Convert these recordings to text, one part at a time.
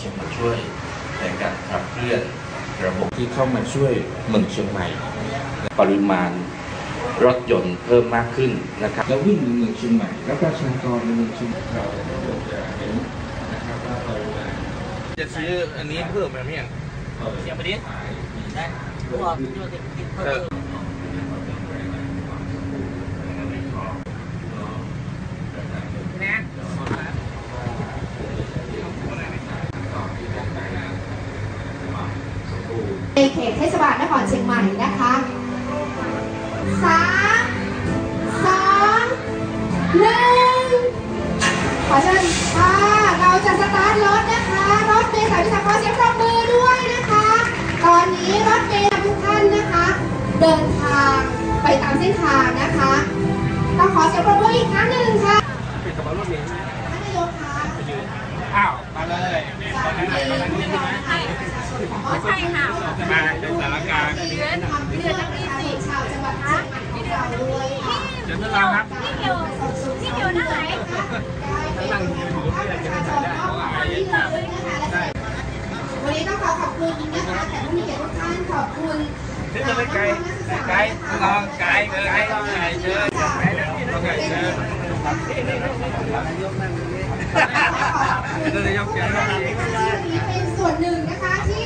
เชียงมาช่วยในการขับเคลื่อนระบบที่เข้ามาช่วยเมืองเชียงใหม่ปริมาณรถยนต์เพิ่มมากขึ้นนะครับแล้ววิ่งในเมืองเชียงใหม่และประชากรในเมืองเชียงใหม่เราจะเห็นนะครับว่าปริมาณจะซื้ออันนี้เพิ่มไหมเนี่ยเสียงประดิษฐ์ได้ในเขตเทศบาลนครเชียงใหม่นะคะ3 2 1ขอเชิญค่ะเราจะสตาร์ทรถนะคะรถเมล์สายพิเศษขอเสียงปรบมือด้วยนะคะตอนนี้รถเมล์ทุกท่านนะคะเดินทางไปตามเส้นทางนะคะต้องขอเสียงปรบมืออีกครั้งหนึ่งค่ะเป็นกระบะรถเมล์ท่านนายกค่ะอ้าวมาเลยตอนนี้ไหนตอนนี้ใช่ไหมใช่ค่ะมาในสถานการณ์เดือนละ20ชาวจังหวัดเชียงใหม่ของเราด้วยค่ะเดือนละครับที่เกี่ยวนั่งไหนนั่งอยู่ที่ไหนจะได้วันนี้ต้องขอขอบคุณนะคะแต่ผู้มีเกียรติทุกท่านขอบคุณเป็นส่วนหนึ่งนะคะที่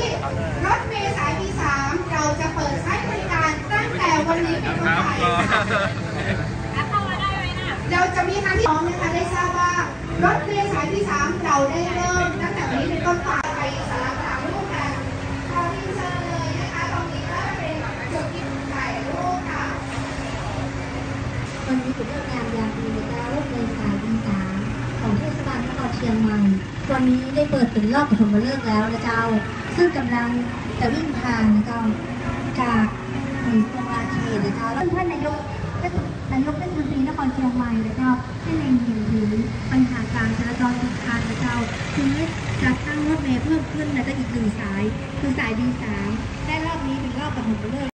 รถเมล์สายที่3เราจะเปิดใช้บริการตั้งแต่วันนี้เป็นต้นไปเราจะมีทางที่น้องนะคะได้ทราบว่ารถเมล์สายที่3เราได้เริ่มตั้งแต่วันนี้เป็นต้นไปวันนี้เป็นเรื่องงานยามดีและรถเมล์สายที่3ของเทศบาลนครเชียงใหม่วันนี้ได้เปิดเป็นรอบปฐมฤกษ์แล้วนะเจ้าซึ่งกำลังจะวิ่งผ่านนะเจ้าจากหมู่ตรงราเขตนะเจ้าแล้วท่านนายกเทศมนตรีนครเชียงใหม่นะเจ้าได้เล็งเห็นถึงปัญหาการจราจรติดขัดนะเจ้าคือจัดตั้งรถเมล์เพิ่มขึ้นและก็อีก1 สายคือสายที่3และรอบนี้เป็นรอบปฐมฤกษ์